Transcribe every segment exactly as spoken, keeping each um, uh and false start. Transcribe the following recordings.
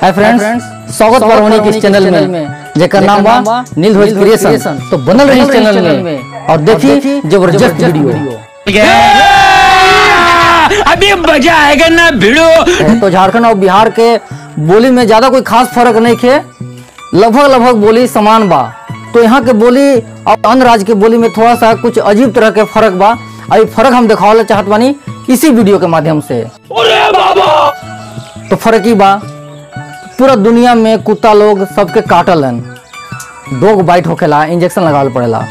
Hi friends, स्वागत बा होनी के इस चैनल में जेकर नाम बा नीलध्वज क्रिएशन। तो बनल रही इस चैनल में और देखिए जबरदस्त वीडियो। अभी मजा आएगा ना वीडियो। तो झारखंड और बिहार के बोली में ज्यादा कोई खास फर्क नहीं है, लगभग लगभग बोली समान बा। तो यहाँ के बोली और अन्य राज्य के बोली में थोड़ा सा कुछ अजीब तरह के फर्क बा। अभी फर्क हम दिखावल चाहत बानी इसी वीडियो के माध्यम से। तो फर्क ही बा, पूरा दुनिया में कुत्ता लोग सबके काटलन, डॉग बाइट होकेला, इंजेक्शन लगावल पड़ेला।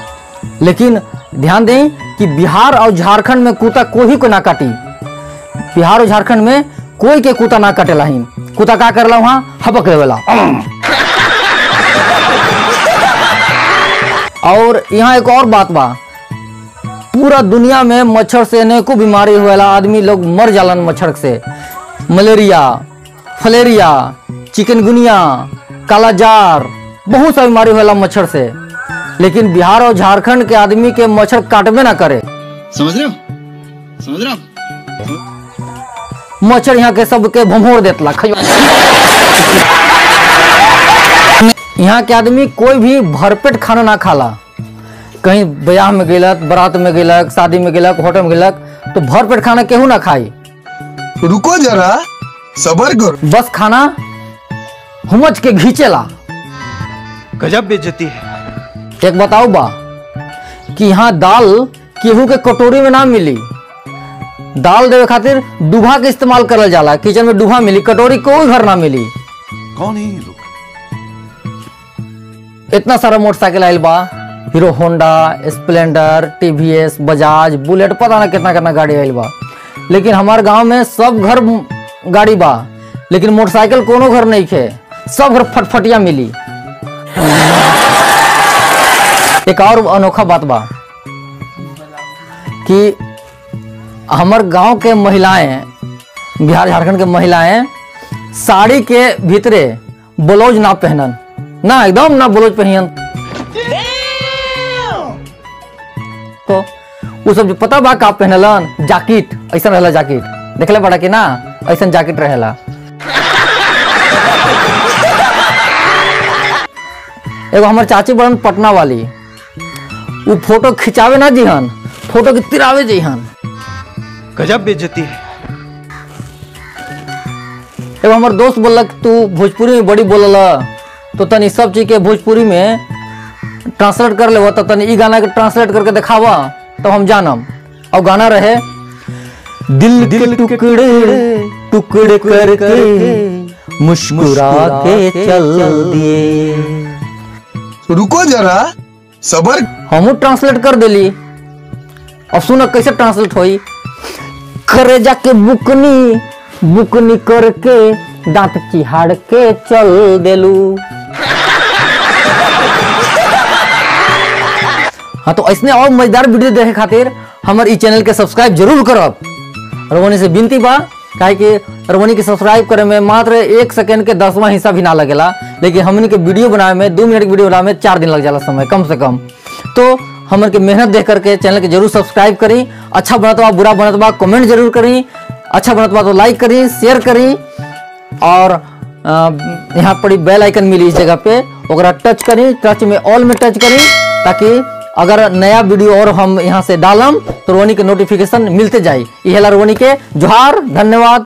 लेकिन ध्यान दें कि बिहार और झारखंड में कुत्ता कोई को ना काटी। बिहार और झारखंड में कोई के कुत्ता ना काटेला ही। कुत्ता का करला वहाँ हपक लेवेला। और यहाँ एक और बात बा, पूरा दुनिया में मच्छर से अनेकों बीमारी होएला, आदमी लोग मर जालन मच्छर से। मलेरिया, फलेरिया, चिकनगुनिया, कालाजार, बहुत सा बीमारी होला मच्छर से। लेकिन बिहार और झारखंड के आदमी के मच्छर काटबे ना करे, समझ रहे हो? समझ रहे हो? मच्छर यहाँ के सबके भमोर देतला। यहाँ के आदमी कोई भी भरपेट खाना ना खाला। कहीं ब्याह में गेलक, बारात में गेलक, शादी में गेलक, होटल में गेलक, तो भरपेट खाना केहू ना खाई। रुको जरा, सबर करो। बस खाना हुमच के घीचेला। गजब बेइज्जती है। एक बताओ बा कि यहाँ दाल केहू के कटोरी में ना मिली। दाल देवे खातिर डूबा के इस्तेमाल करल जाला। किचन में डूबा मिली, कटोरी कोई घर ना मिली। कौन है ये लोग? इतना सारा मोटरसाइकिल आयल बा, hero Honda, Splendor, TVS, Bajaj, Bullet, पता ना कितना कितना गाड़ी आयल बा। लेकिन हमारे गाँव में सब घर गाड़ी बा, लेकिन मोटरसाइकिल कोनो घर नहीं है। सब घर फटफटिया मिली। एक और अनोखा बात बा कि हमर गांव के महिलाएं, बिहार झारखंड के महिलाएं साड़ी के भीतरे ब्लाउज ना पहनन, ना एकदम ना ब्लाउज पहनन। तो वो सब जो पता बा का पहनलन, जैकेट ऐसा रहला, जैकेट देखले बड़ा कि ना ऐसा जैकेट रहला। एगो हमारे चाची बड़न पटना वाली, वो फोटो खिंचावे ना जीहन, फोटो के तिरावे जीहन। गजब बेइज्जती है। एगो हमारे दोस्त बोलक तू भोजपुरी में बड़ी बोलल, तो तनी सब चीज के भोजपुरी में ट्रांसलेट कर लेव, तो तनी ई गाना के ट्रांसलेट करके दिखावा तो हम जानम। और गाना रहे, दिल दिल टुकड़े टुकड़े करके मुस्कुरा के चल दिए। रुको जरा, सबर। हमू ट्रांसलेट कर देली। अब सुन कैसे ट्रांसलेट होई। करेजा के बुकनी बुकनी करके दांत चिहाड़ के चल देलू। हाँ, तो इसने और मजेदार वीडियो देखे खातिर हमारे इस चैनल के सब्सक्राइब जरूर करब। रवनी से विनती बा, काहे कि रवनी के सब्सक्राइब करे में मात्र एक सेकेंड के दसवां हिस्सा भी ना लगेला, लेकिन हमने के वीडियो बनाए में, दो मिनट की वीडियो बनाए में चार दिन लग जाला समय कम से कम। तो हमन के मेहनत देख करके चैनल के जरूर सब्सक्राइब करी। अच्छा बनत बा, बुरा बनत बा, कमेंट जरूर करी। अच्छा बनत बा तो लाइक करी, शेयर करी, और यहाँ पर बेल आइकन मिली इस जगह पे, ओकरा टच करी, टच में ऑल में टच करी, ताकि अगर नया वीडियो और हम यहाँ से डालम तो रोनी के नोटिफिकेशन मिलते जाए। यह रोनी के जोहार, धन्यवाद।